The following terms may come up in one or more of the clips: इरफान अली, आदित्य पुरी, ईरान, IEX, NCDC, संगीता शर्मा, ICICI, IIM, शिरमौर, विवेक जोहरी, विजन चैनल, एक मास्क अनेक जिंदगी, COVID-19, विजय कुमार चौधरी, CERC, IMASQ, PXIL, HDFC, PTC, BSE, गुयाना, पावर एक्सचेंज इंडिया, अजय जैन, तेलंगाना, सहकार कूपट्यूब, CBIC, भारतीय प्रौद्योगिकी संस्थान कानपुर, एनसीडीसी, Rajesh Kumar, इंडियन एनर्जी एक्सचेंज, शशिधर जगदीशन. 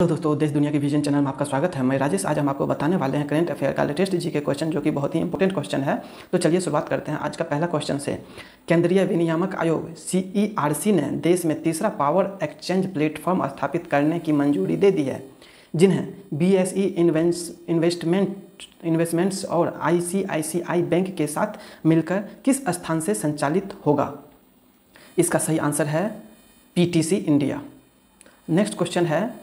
तो दोस्तों देश दुनिया के विजन चैनल में आपका स्वागत है। मैं राजेश, आज हम आपको बताने वाले हैं करंट अफेयर का लेटेस्ट जी के क्वेश्चन, जो कि बहुत ही इंपॉर्टेंट क्वेश्चन है। तो चलिए शुरुआत करते हैं आज का पहला क्वेश्चन से। केंद्रीय विनियामक आयोग CERC ने देश में तीसरा पावर एक्सचेंज प्लेटफॉर्म स्थापित करने की मंजूरी दे दी है, जिन्हें BSE इन्वेस्टमेंट्स और ICICI बैंक के साथ मिलकर किस स्थान से संचालित होगा। इसका सही आंसर है PTC इंडिया। नेक्स्ट क्वेश्चन है,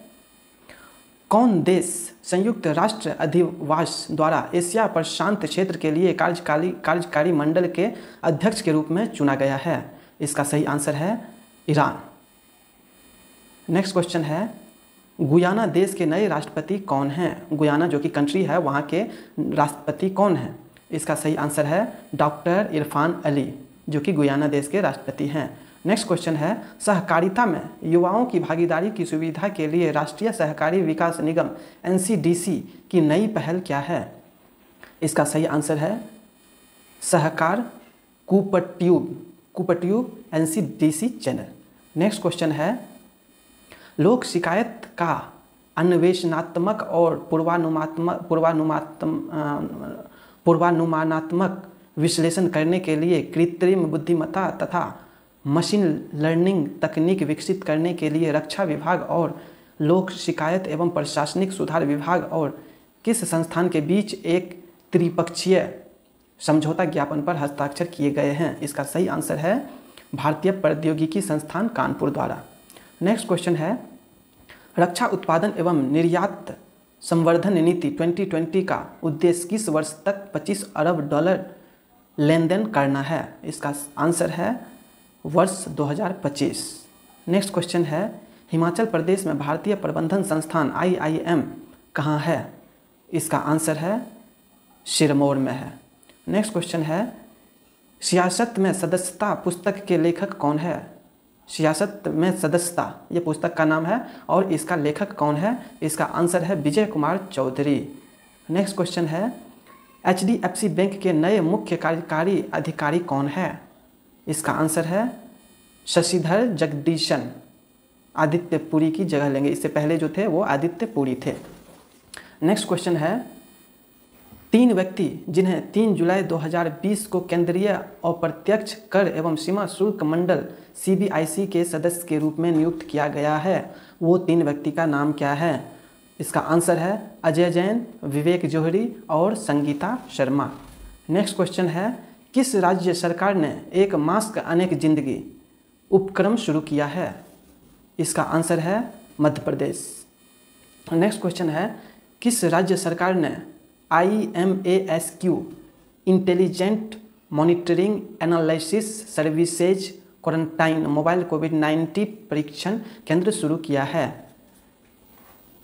कौन देश संयुक्त राष्ट्र अधिवास द्वारा एशिया प्रशांत क्षेत्र के लिए कार्यकारी मंडल के अध्यक्ष के रूप में चुना गया है। इसका सही आंसर है ईरान। नेक्स्ट क्वेश्चन है, गुयाना देश के नए राष्ट्रपति कौन हैं। गुयाना जो कि कंट्री है, वहाँ के राष्ट्रपति कौन हैं। इसका सही आंसर है डॉक्टर इरफान अली, जो कि गुयाना देश के राष्ट्रपति हैं। नेक्स्ट क्वेश्चन है, सहकारिता में युवाओं की भागीदारी की सुविधा के लिए राष्ट्रीय सहकारी विकास निगम (एनसीडीसी) की नई पहल क्या है। इसका सही आंसर है सहकार कूपट्यूब (एनसीडीसी) channel. Next question है, लोक शिकायत का अन्वेषणात्मक और पूर्वानुमानात्मक विश्लेषण करने के लिए कृत्रिम बुद्धिमत्ता तथा मशीन लर्निंग तकनीक विकसित करने के लिए रक्षा विभाग और लोक शिकायत एवं प्रशासनिक सुधार विभाग और किस संस्थान के बीच एक त्रिपक्षीय समझौता ज्ञापन पर हस्ताक्षर किए गए हैं। इसका सही आंसर है भारतीय प्रौद्योगिकी संस्थान कानपुर द्वारा। नेक्स्ट क्वेश्चन है, रक्षा उत्पादन एवं निर्यात संवर्धन नीति 2020 का उद्देश्य किस वर्ष तक $25 अरब लेन देन करना है। इसका आंसर है वर्ष 2025। नेक्स्ट क्वेश्चन है, हिमाचल प्रदेश में भारतीय प्रबंधन संस्थान IIM कहाँ है। इसका आंसर है शिरमौर में है। नेक्स्ट क्वेश्चन है, सियासत में सदस्यता पुस्तक के लेखक कौन है। सियासत में सदस्यता, ये पुस्तक का नाम है और इसका लेखक कौन है। इसका आंसर है विजय कुमार चौधरी। नेक्स्ट क्वेश्चन है, HDFC बैंक के नए मुख्य कार्यकारी अधिकारी कौन है। इसका आंसर है शशिधर जगदीशन, आदित्य पुरी की जगह लेंगे। इससे पहले जो थे वो आदित्य पुरी थे। नेक्स्ट क्वेश्चन है, 3 व्यक्ति जिन्हें 3 जुलाई 2020 को केंद्रीय अप्रत्यक्ष कर एवं सीमा शुल्क मंडल CBIC के सदस्य के रूप में नियुक्त किया गया है, वो 3 व्यक्ति का नाम क्या है। इसका आंसर है अजय जैन, विवेक जोहरी और संगीता शर्मा। नेक्स्ट क्वेश्चन है, किस राज्य सरकार ने एक मास्क अनेक जिंदगी उपक्रम शुरू किया है। इसका आंसर है मध्य प्रदेश। नेक्स्ट क्वेश्चन है, किस राज्य सरकार ने IMASQ intelligent monitoring analysis services quarantine mobile COVID-19 परीक्षण केंद्र शुरू किया है।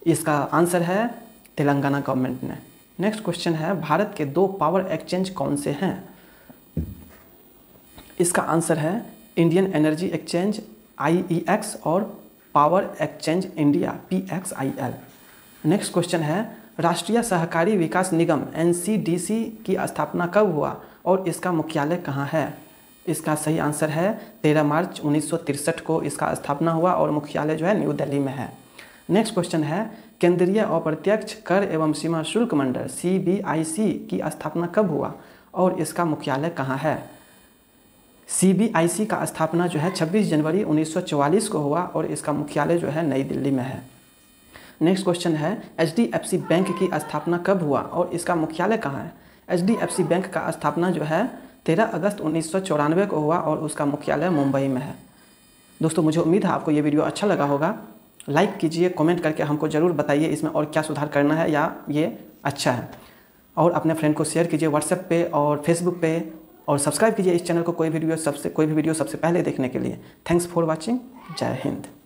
इसका आंसर है तेलंगाना गवर्नमेंट ने। नेक्स्ट क्वेश्चन है, भारत के 2 पावर एक्सचेंज कौन से हैं। इसका आंसर है इंडियन एनर्जी एक्सचेंज (IEX) और पावर एक्सचेंज इंडिया (PXIL). Next question है, राष्ट्रीय सहकारी विकास निगम (NCDC) की स्थापना कब हुआ और इसका मुख्यालय कहाँ है। इसका सही आंसर है 13 मार्च 1963 को इसका स्थापना हुआ और मुख्यालय जो है न्यू दिल्ली में है। नेक्स्ट क्वेश्चन है, केंद्रीय अप्रत्यक्ष कर एवं सीमा शुल्क मंडल (CBIC) की स्थापना कब हुआ और इसका मुख्यालय कहाँ है। CBIC का स्थापना जो है 26 जनवरी 1944 को हुआ और इसका मुख्यालय जो है नई दिल्ली में है। नेक्स्ट क्वेश्चन है, HDFC बैंक की स्थापना कब हुआ और इसका मुख्यालय कहाँ है। HDFC बैंक का स्थापना जो है 13 अगस्त 1994 को हुआ और उसका मुख्यालय मुंबई में है। दोस्तों मुझे उम्मीद है आपको ये वीडियो अच्छा लगा होगा। लाइक कीजिए, कमेंट करके हमको ज़रूर बताइए इसमें और क्या सुधार करना है या ये अच्छा है, और अपने फ्रेंड को शेयर कीजिए व्हाट्सएप पे और फेसबुक पे, और सब्सक्राइब कीजिए इस चैनल को कोई भी वीडियो सबसे पहले देखने के लिए। Thanks for watching. जय हिंद।